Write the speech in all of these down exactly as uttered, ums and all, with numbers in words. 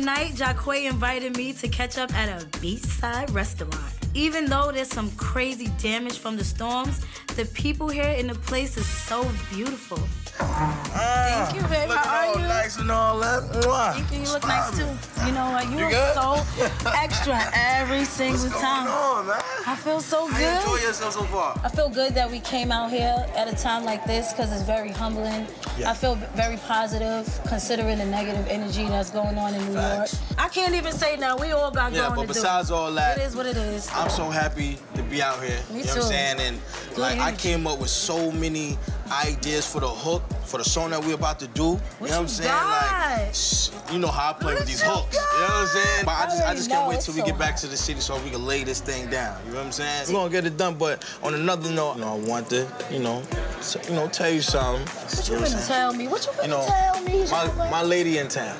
night, Jaquae invited me to catch up at a beachside restaurant. Even though there's some crazy damage from the storms, the people here in the place is so beautiful. Uh, Thank you, babe. How are you? Nice and all that. Thank you. You look nice, too. You know what? You, you look so extra every single What's time. Going on, man? I feel so good. How you enjoy yourself so far? I feel good that we came out here at a time like this because it's very humbling. Yes. I feel very positive considering the negative energy that's going on in New Facts. York. I can't even say now. We all got yeah, going to do. Yeah, but besides all that, it is what it is. I'm so happy to be out here. Me you too. Know what I'm saying? And good like energy. I came up with so many ideas for the hook, for the song that we're about to do. What you know what I'm saying? Got? Like, shh, you know how I play what with these hooks. Got? You know what I'm saying? But I just, I I just can't wait till so we get back hot. to the city so we can lay this thing down. You know what I'm saying? We're gonna get it done, but on another note, you know, I want to, you know, so, you know, tell you something. What you, you know gonna tell me? What you gonna you know, tell me? My, my lady in town.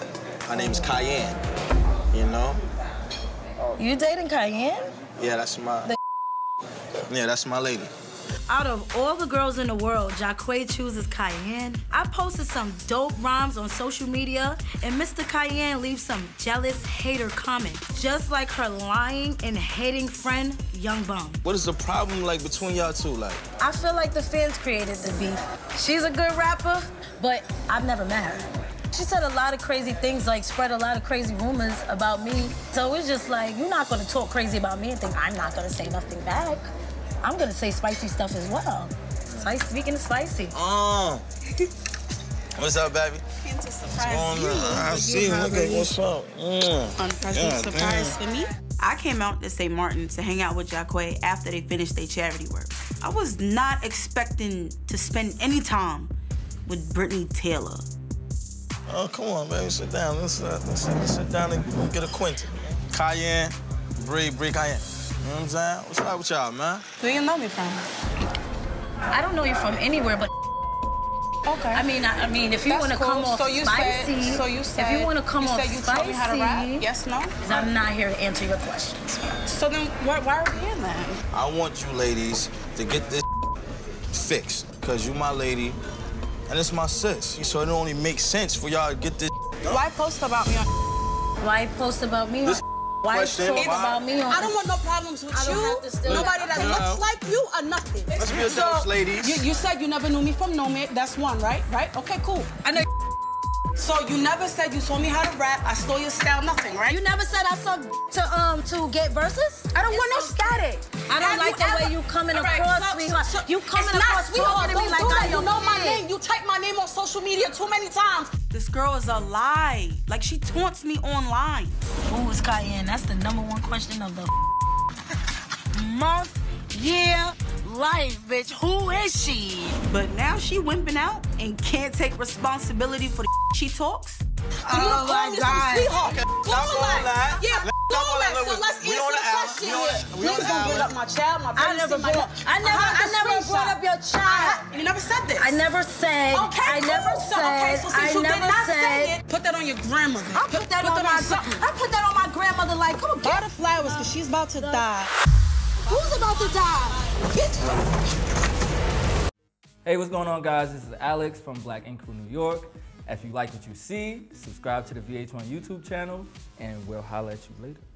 Her name's Kiyanne. You know? You dating Kiyanne? Yeah, that's my. The yeah, that's my lady. Out of all the girls in the world, Jaquae chooses Kiyanne. I posted some dope rhymes on social media, and Mister Kiyanne leaves some jealous hater comments, just like her lying and hating friend, Young Bum. What is the problem like between y'all two? Like, I feel like the fans created the beef. She's a good rapper, but I've never met her. She said a lot of crazy things, like spread a lot of crazy rumors about me. So it's just like, you're not gonna talk crazy about me and think I'm not gonna say nothing back. I'm gonna say spicy stuff as well. Spicy, speaking of spicy. Oh. What's up, baby? Came to surprise you. I see. Look at what's up. Mm. Unprecedented yeah, surprise man. for me. I came out to Saint Martin to hang out with Jaquae after they finished their charity work. I was not expecting to spend any time with Brittany Taylor. Oh, come on, baby, sit down. Let's, uh, let's, let's sit down and get acquainted. Kiyanne, Bree, Bree, Kiyanne. You know what I'm saying? What's up with y'all, man? Where you know me from? I don't know you from anywhere, but okay. I mean, I, I mean, if you want to cool. come off so you spicy, said, so you said, if you want to come you off said you spicy, me how to rap? Yes, no. Because I'm not here to answer your questions. So then, why, why are we here then? I want you ladies to get this fixed, because you my lady, and it's my sis. So it only makes sense for y'all to get this. Why post about me? On why post about me? This Why talk about me? I don't want no problems with you. Nobody that looks like you or nothing. Let's be adults, ladies. You, you said you never knew me from Nomad. That's one, right? Right? Okay, cool. I know. So you never said you told me how to rap. I stole your style, nothing, right? You never said I suck to um to get verses. I don't want no static. I don't like the way you coming across me. You coming across talking to me like I don't know my name. You type my name on social media too many times. This girl is a lie. Like, she taunts me online. Who is Kiyanne? That's the number one question of the month, year, life, bitch. Who is she? But now she wimping out and can't take responsibility for the she talks. Oh, my God. Stop all that. Yeah, all that. So let's answer the question. You don't bring up my child, my baby. I never brought up your child. You never said this. I never said. Okay, cool. I never said. Put that on your grandmother. I put that on my grandmother. I put that on my grandmother like, come on, get the flowers, because she's about to die. Who's about to die? Bitch. Hey, what's going on, guys? This is Alex from Black Ink Crew, New York. If you like what you see, subscribe to the V H one YouTube channel, and we'll holler at you later.